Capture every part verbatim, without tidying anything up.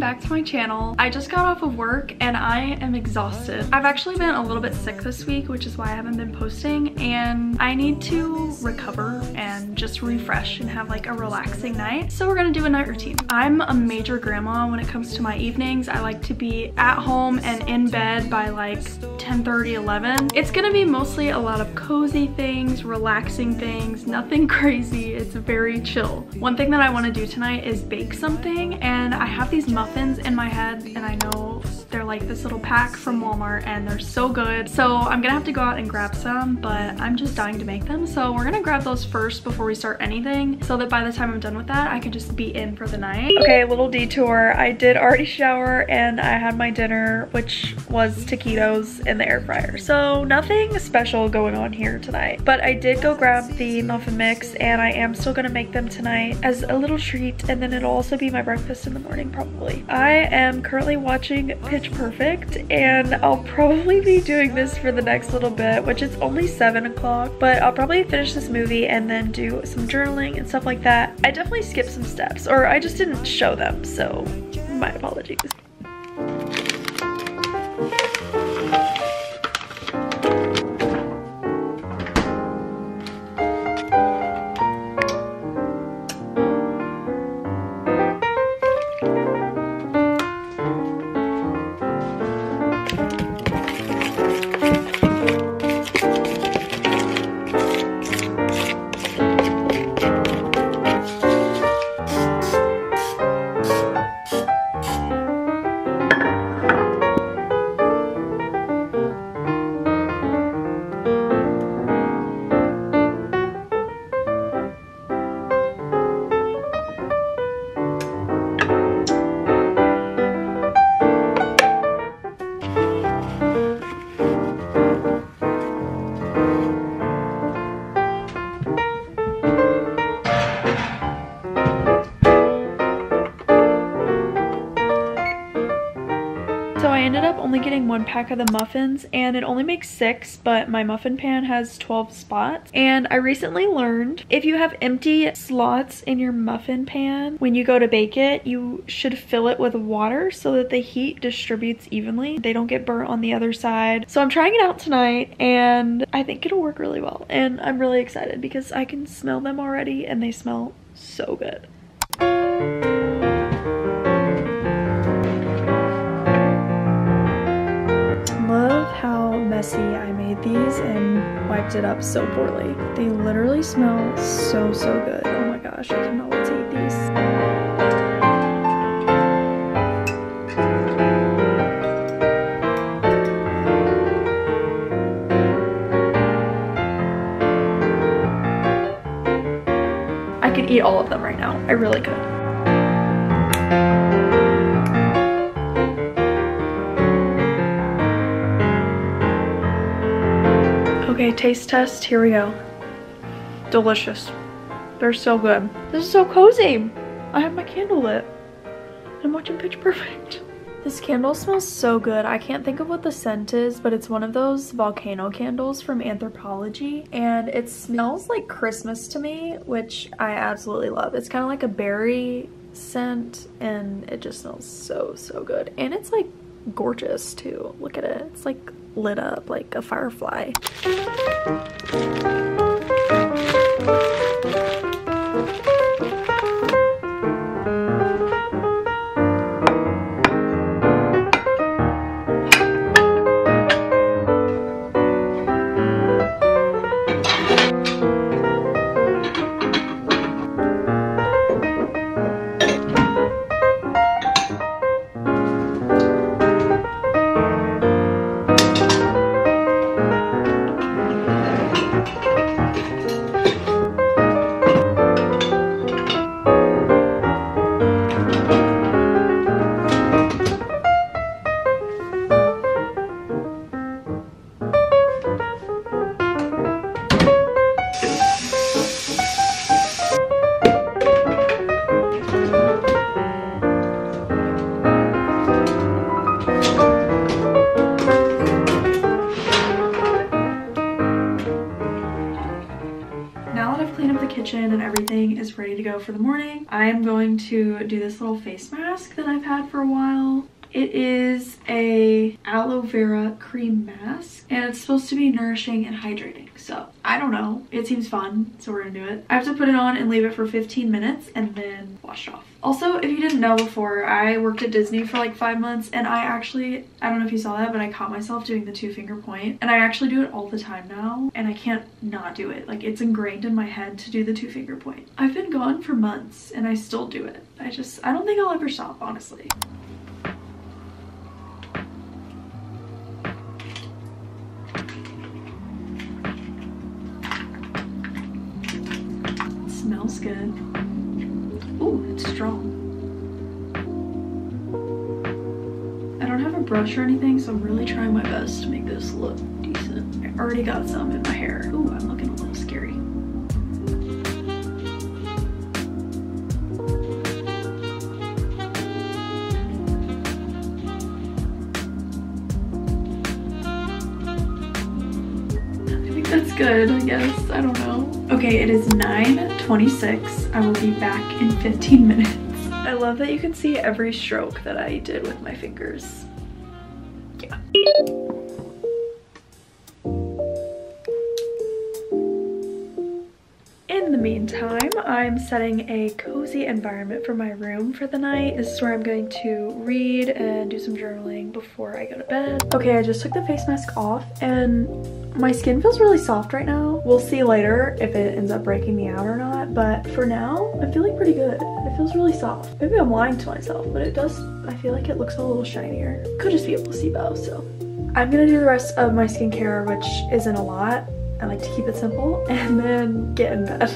back to my channel. I just got off of work and I am exhausted. I've actually been a little bit sick this week, which is why I haven't been posting, and I need to recover and just refresh and have like a relaxing night. So we're gonna do a night routine. I'm a major grandma when it comes to my evenings. I like to be at home and in bed by like ten thirty, eleven. It's gonna be mostly a lot of cozy things, relaxing things, nothing crazy. It's very chill. One thing that I wanna do tonight is bake something, and I have these muffins in my head, and I know they're like this little pack from Walmart and they're so good. So I'm gonna have to go out and grab some, but I'm just dying to make them. So we're gonna grab those first before we start anything so that by the time I'm done with that, I can just be in for the night. Okay, little detour. I did already shower and I had my dinner, which was taquitos in the air fryer. So nothing special going on here tonight, but I did go grab the muffin mix and I am still gonna make them tonight as a little treat, and then it'll also be my breakfast in the morning probably. I am currently watching Pitch Perfect, and I'll probably be doing this for the next little bit, which it's only seven o'clock, but I'll probably finish this movie and then do some journaling and stuff like that. I definitely skipped some steps, or I just didn't show them, so my apologies. Getting one pack of the muffins, and it only makes six, but my muffin pan has twelve spots. And I recently learned if you have empty slots in your muffin pan when you go to bake it, you should fill it with water so that the heat distributes evenly. They don't get burnt on the other side. So I'm trying it out tonight and I think it'll work really well, and I'm really excited because I can smell them already and they smell so good. Messy, I made these and wiped it up so poorly. They literally smell so, so good. Oh my gosh, I cannot wait to eat these. I could eat all of them right now. I really could. Okay, taste test, here we go. Delicious. They're so good. This is so cozy. I have my candle lit. I'm watching Pitch Perfect. This candle smells so good. I can't think of what the scent is, but it's one of those volcano candles from Anthropologie, and it smells like Christmas to me, which I absolutely love. It's kind of like a berry scent, and it just smells so, so good. And it's like gorgeous too. Look at it. It's like lit up like a firefly. kitchen and everything is ready to go for the morning. I am going to do this little face mask that I've had for a while. It is a aloe vera cream mask and it's supposed to be nourishing and hydrating. So I don't know, it seems fun, so we're gonna do it. I have to put it on and leave it for fifteen minutes and then wash it off. Also, if you didn't know before, I worked at Disney for like five months and I actually, I don't know if you saw that, but I caught myself doing the two finger point and I actually do it all the time now and I can't not do it. Like, it's ingrained in my head to do the two finger point. I've been gone for months and I still do it. I just, I don't think I'll ever stop, honestly. Smells good. Ooh, it's strong. I don't have a brush or anything, so I'm really trying my best to make this look decent. I already got some in my hair. Ooh, I'm looking a little scary. I think that's good, I guess. I don't know. Okay, it is nine twenty-six. I will be back in fifteen minutes. I love that you can see every stroke that I did with my fingers. Yeah. In the meantime, I'm setting a cozy environment for my room for the night. This is where I'm going to read and do some journaling before I go to bed. Okay, I just took the face mask off and my skin feels really soft right now. We'll see later if it ends up breaking me out or not, but for now, I'm feeling pretty good. It feels really soft. Maybe I'm lying to myself, but it does, I feel like it looks a little shinier. Could just be a placebo, so. I'm gonna do the rest of my skincare, which isn't a lot. I like to keep it simple, and then get in bed.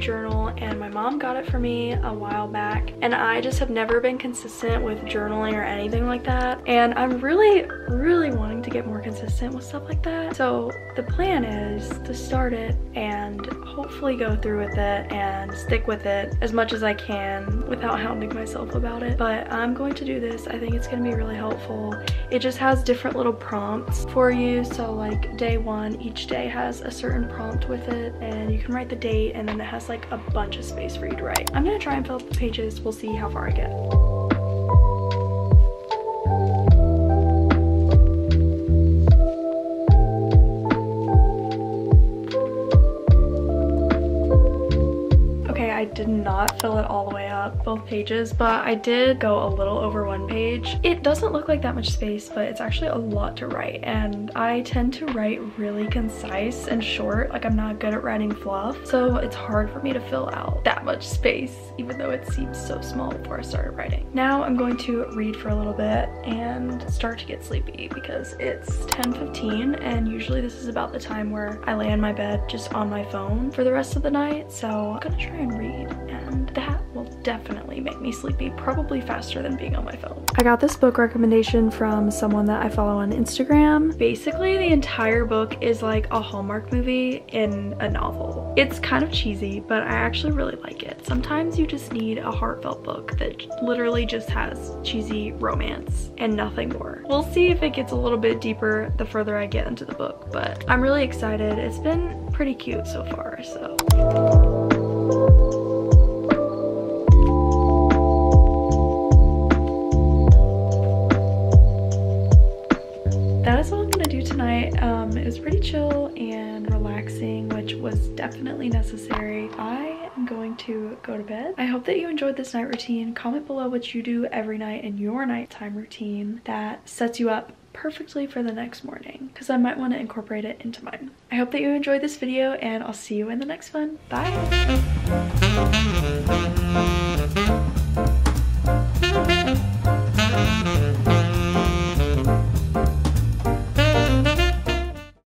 Journal, and my mom got it for me a while back, and I just have never been consistent with journaling or anything like that, and I'm really really wanting to get more consistent with stuff like that. So the plan is to start it and hopefully go through with it and stick with it as much as I can without hounding myself about it, but I'm going to do this. I think it's going to be really helpful. It just has different little prompts for you, so like day one, each day has a certain prompt with it and you can write the date, and then it has like a bunch of space for you to write. I'm gonna try and fill up the pages. We'll see how far I get. Okay, I did not fill it all the way up, both pages, but I did go a little over one page. It doesn't look like that much space, but it's actually a lot to write, and I tend to write really concise and short. Like, I'm not good at writing fluff, so it's hard for me to fill out that much space, even though it seems so small before I started writing. Now I'm going to read for a little bit and start to get sleepy because it's ten fifteen, and usually this is about the time where I lay in my bed just on my phone for the rest of the night, so I'm gonna try and read, and that will definitely make me sleepy, probably faster than being on my phone. I got this book recommendation from someone that I follow on Instagram. Basically, the entire book is like a Hallmark movie in a novel. It's kind of cheesy, but I actually really like it. Sometimes you just need a heartfelt book that literally just has cheesy romance and nothing more. We'll see if it gets a little bit deeper the further I get into the book, but I'm really excited. It's been pretty cute so far, so. That is all I'm gonna do tonight. Um, it was pretty chill and relaxing, which was definitely necessary. I am going to go to bed. I hope that you enjoyed this night routine. Comment below what you do every night in your nighttime routine that sets you up perfectly for the next morning, because I might want to incorporate it into mine. I hope that you enjoyed this video, and I'll see you in the next one. Bye!